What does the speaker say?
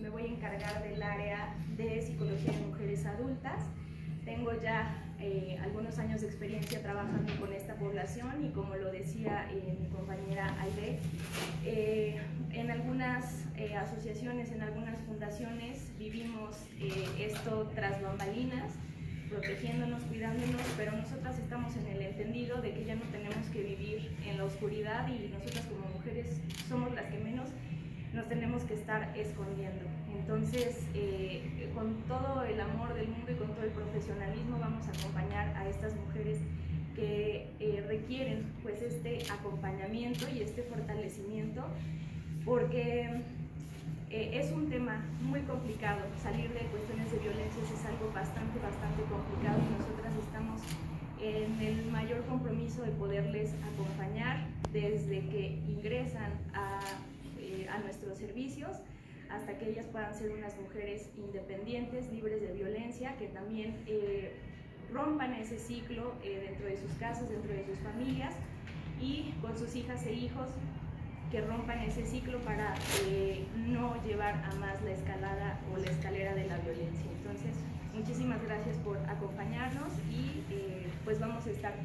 me voy a encargar del área de psicología de mujeres adultas. Tengo ya algunos años de experiencia trabajando con esta población y, como lo decía mi compañera Aide, en algunas asociaciones, en algunas fundaciones vivimos esto tras bambalinas, protegiéndonos, cuidándonos, pero nosotras estamos en el entendido de que ya no tenemos que vivir en la oscuridad y nosotras como mujeres somos las que menos nos tenemos que estar escondiendo. Entonces, con todo el amor del mundo y con todo el profesionalismo vamos a acompañar a estas mujeres que requieren pues este acompañamiento y este fortalecimiento, porque es un tema muy complicado. Salir de cuestiones de violencias es algo bastante complicado y nosotras estamos en el mayor compromiso de poderles acompañar desde que ingresan a nuestros servicios hasta que ellas puedan ser unas mujeres independientes, libres de violencia, que también rompan ese ciclo dentro de sus casas, dentro de sus familias y con sus hijas e hijos, que rompan ese ciclo para no llevar a más la escalada o la escalera de la violencia. Entonces, muchísimas gracias por acompañarnos y pues vamos a estar